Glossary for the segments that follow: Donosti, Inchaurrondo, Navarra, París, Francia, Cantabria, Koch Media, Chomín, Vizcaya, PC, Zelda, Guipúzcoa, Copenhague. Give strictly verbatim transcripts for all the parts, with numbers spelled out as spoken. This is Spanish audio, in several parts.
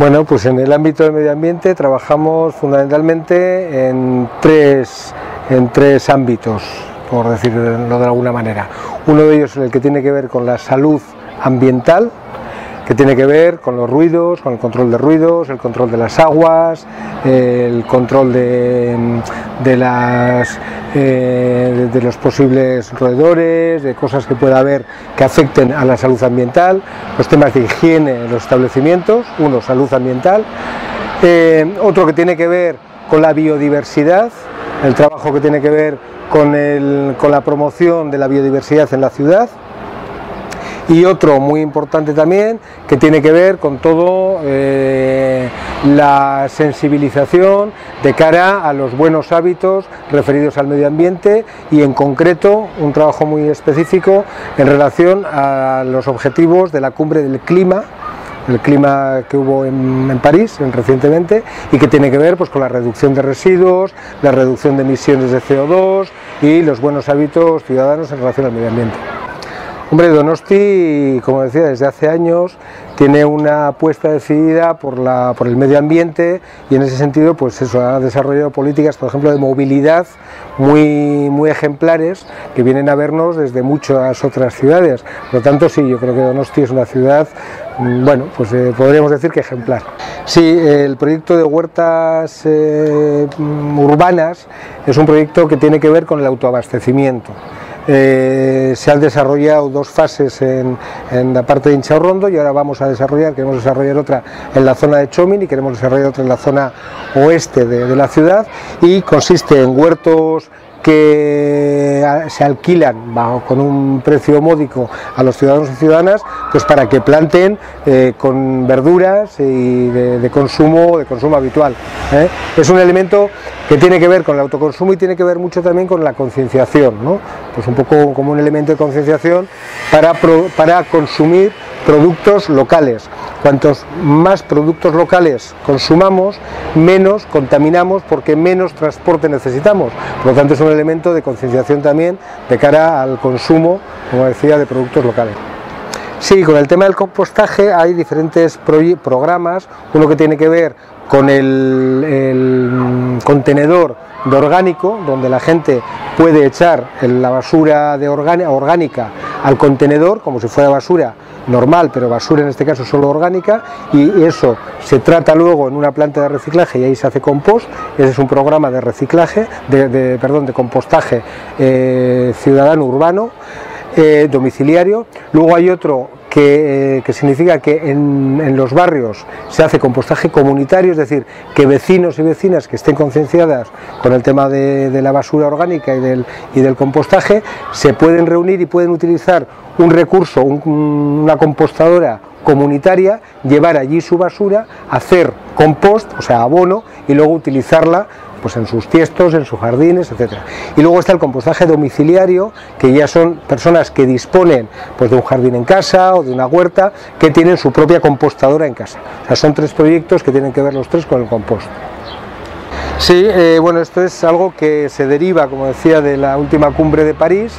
Bueno, pues en el ámbito del medio ambiente trabajamos fundamentalmente en tres, en tres ámbitos, por decirlo de alguna manera. Uno de ellos es el que tiene que ver con la salud ambiental, que tiene que ver con los ruidos, con el control de ruidos, el control de las aguas, el control de, de, las, eh, de los posibles roedores, de cosas que pueda haber que afecten a la salud ambiental, los temas de higiene en los establecimientos, uno, salud ambiental, eh, otro que tiene que ver con la biodiversidad, el trabajo que tiene que ver con, el, con la promoción de la biodiversidad en la ciudad, y otro muy importante también que tiene que ver con todo eh, la sensibilización de cara a los buenos hábitos referidos al medio ambiente y en concreto un trabajo muy específico en relación a los objetivos de la cumbre del clima, el clima que hubo en, en París en, recientemente y que tiene que ver pues, con la reducción de residuos, la reducción de emisiones de C O dos y los buenos hábitos ciudadanos en relación al medio ambiente. Hombre, Donosti, como decía, desde hace años tiene una apuesta decidida por, la, por el medio ambiente y en ese sentido pues eso, ha desarrollado políticas, por ejemplo, de movilidad muy, muy ejemplares que vienen a vernos desde muchas otras ciudades. Por lo tanto, sí, yo creo que Donosti es una ciudad, bueno, pues eh, podríamos decir que ejemplar. Sí, el proyecto de huertas eh, urbanas es un proyecto que tiene que ver con el autoabastecimiento. Eh, se han desarrollado dos fases en, en la parte de Inchaurrondo y ahora vamos a desarrollar, queremos desarrollar otra en la zona de Chomín y queremos desarrollar otra en la zona oeste de, de la ciudad y consiste en huertos que se alquilan bajo, con un precio módico a los ciudadanos y ciudadanas pues para que planten eh, con verduras y de, de consumo de consumo habitual. ¿eh? Es un elemento que tiene que ver con el autoconsumo y tiene que ver mucho también con la concienciación, ¿no? Pues un poco como un elemento de concienciación para, pro, para consumir productos locales. Cuantos más productos locales consumamos, menos contaminamos porque menos transporte necesitamos. Por lo tanto, es un elemento de concienciación también de cara al consumo, como decía, de productos locales. Sí, con el tema del compostaje hay diferentes programas, uno que tiene que ver con el, el contenedor de orgánico, donde la gente puede echar la basura de orgánica al contenedor, como si fuera basura normal, pero basura en este caso solo orgánica, y eso se trata luego en una planta de reciclaje y ahí se hace compost. Ese es un programa de reciclaje, de, de, perdón, de compostaje eh, ciudadano urbano, eh, domiciliario. Luego hay otro Que, que significa que en, en los barrios se hace compostaje comunitario, es decir, que vecinos y vecinas que estén concienciadas con el tema de, de la basura orgánica y del, y del compostaje se pueden reunir y pueden utilizar un recurso, un, una compostadora comunitaria, llevar allí su basura, hacer compost, o sea, abono, y luego utilizarla pues en sus tiestos, en sus jardines, etcétera. Y luego está el compostaje domiciliario, que ya son personas que disponen pues, de un jardín en casa o de una huerta, que tienen su propia compostadora en casa. O sea, son tres proyectos que tienen que ver los tres con el compost. Sí, eh, bueno, esto es algo que se deriva, como decía, de la última cumbre de París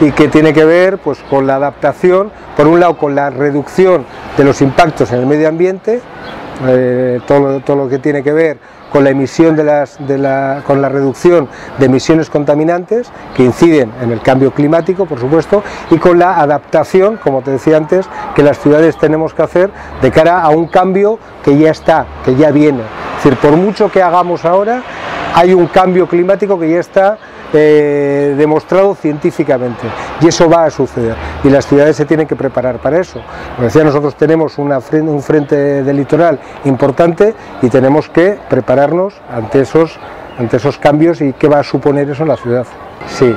y que tiene que ver pues, con la adaptación, por un lado con la reducción de los impactos en el medio ambiente, eh, todo, todo lo que tiene que ver con la emisión de las, de la, con la reducción de emisiones contaminantes que inciden en el cambio climático, por supuesto, y con la adaptación, como te decía antes, que las ciudades tenemos que hacer de cara a un cambio que ya está, que ya viene. Es decir, por mucho que hagamos ahora, hay un cambio climático que ya está eh, demostrado científicamente y eso va a suceder y las ciudades se tienen que preparar para eso. Como decía, nosotros tenemos una, un frente de litoral importante y tenemos que prepararnos ante esos, ante esos cambios y qué va a suponer eso en la ciudad. Sí,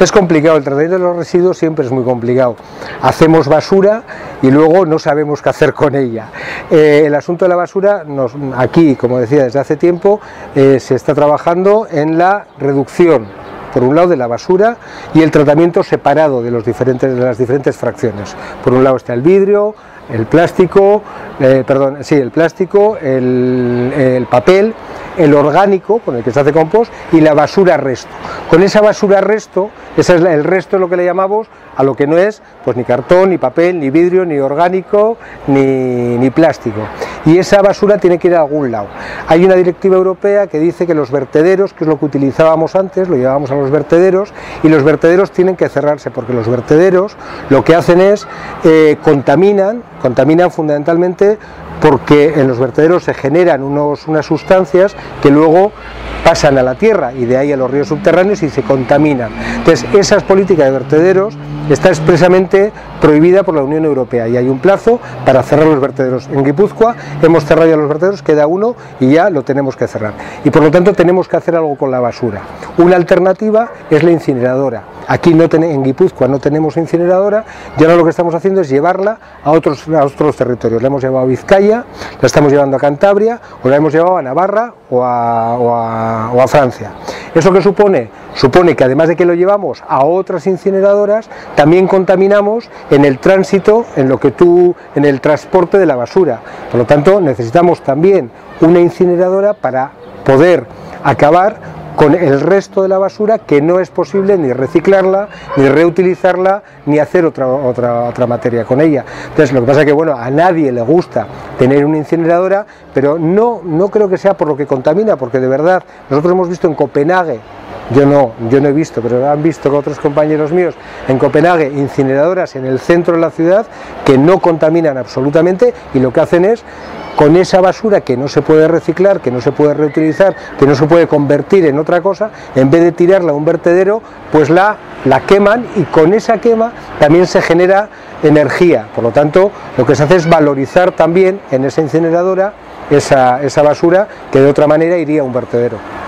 es complicado, el tratamiento de los residuos siempre es muy complicado. Hacemos basura y luego no sabemos qué hacer con ella. Eh, el asunto de la basura, nos, aquí, como decía, desde hace tiempo, eh, se está trabajando en la reducción, por un lado, de la basura y el tratamiento separado de, los diferentes, de las diferentes fracciones. Por un lado está el vidrio, el plástico, eh, perdón, sí, el plástico, el, el papel, el orgánico, con el que se hace compost, y la basura resto. Con esa basura resto, ese es el resto de lo que le llamamos a lo que no es pues ni cartón, ni papel, ni vidrio, ni orgánico, ni, ni plástico. Y esa basura tiene que ir a algún lado. Hay una directiva europea que dice que los vertederos, que es lo que utilizábamos antes, lo llevábamos a los vertederos, y los vertederos tienen que cerrarse, porque los vertederos lo que hacen es eh, contaminan, contaminan fundamentalmente porque en los vertederos se generan unos, unas sustancias que luego pasan a la tierra y de ahí a los ríos subterráneos y se contaminan. Entonces, esas políticas de vertederos está expresamente prohibida por la Unión Europea y hay un plazo para cerrar los vertederos. En Guipúzcoa hemos cerrado ya los vertederos, queda uno y ya lo tenemos que cerrar. Y por lo tanto tenemos que hacer algo con la basura. Una alternativa es la incineradora. Aquí no ten, en Guipúzcoa no tenemos incineradora, y ahora lo que estamos haciendo es llevarla a otros, a otros territorios. La hemos llevado a Vizcaya, la estamos llevando a Cantabria, o la hemos llevado a Navarra o a, o a, o a Francia. ¿Eso qué supone? Supone que además de que lo llevamos a otras incineradoras, también contaminamos en el tránsito, en lo que tú, en el transporte de la basura. Por lo tanto, necesitamos también una incineradora para poder acabar con el resto de la basura, que no es posible ni reciclarla, ni reutilizarla, ni hacer otra, otra, otra materia con ella. Entonces lo que pasa es que bueno, a nadie le gusta tener una incineradora, pero no, no creo que sea por lo que contamina, porque de verdad, nosotros hemos visto en Copenhague, yo no, yo no he visto, pero han visto con otros compañeros míos en Copenhague incineradoras en el centro de la ciudad que no contaminan absolutamente y lo que hacen es, con esa basura que no se puede reciclar, que no se puede reutilizar, que no se puede convertir en otra cosa, en vez de tirarla a un vertedero, pues la, la queman y con esa quema también se genera energía. Por lo tanto, lo que se hace es valorizar también en esa incineradora esa, esa basura que de otra manera iría a un vertedero.